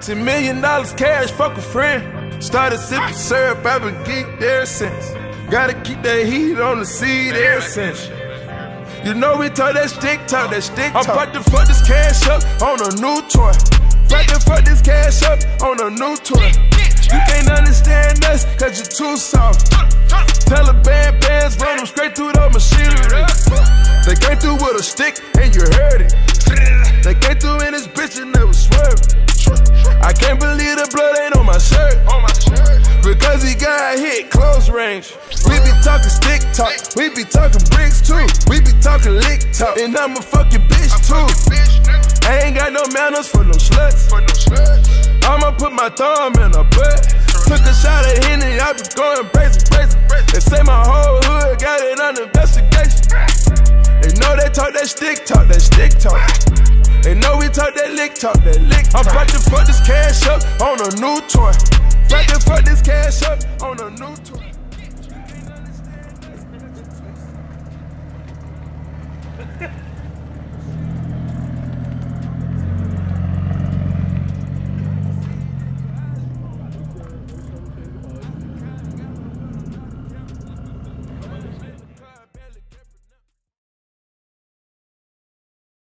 $10 million cash, fuck a friend. Started sipping syrup, I've been geeked ever since. Gotta keep that heat on the seed ever since. You know we talk that stick talk, that stick talk. I'm about to fuck this cash up on a new toy. About to fuck this cash up on a new toy. You can't understand us, cause you're too soft. Taliban bands run them straight through the machinery. They came through with a stick and you heard it. They came through in this bitch and they was swerving. I can't believe the blood ain't on my shirt. Because he got hit close range. We be talking stick talk, we be talking bricks too. We be talking lick talk, and I'm a fucking bitch too. I ain't got no manners for no sluts. I'ma put my thumb in her butt. Took a shot at Henny, I be going crazy. They say my whole hood got it under investigation. They know they talk that stick talk, that stick talk. They know we talk that lick talk, that lick talk. I'm about to fuck this cash up on a new toy. About to fuck this cash up on a new toy. You can't understand this.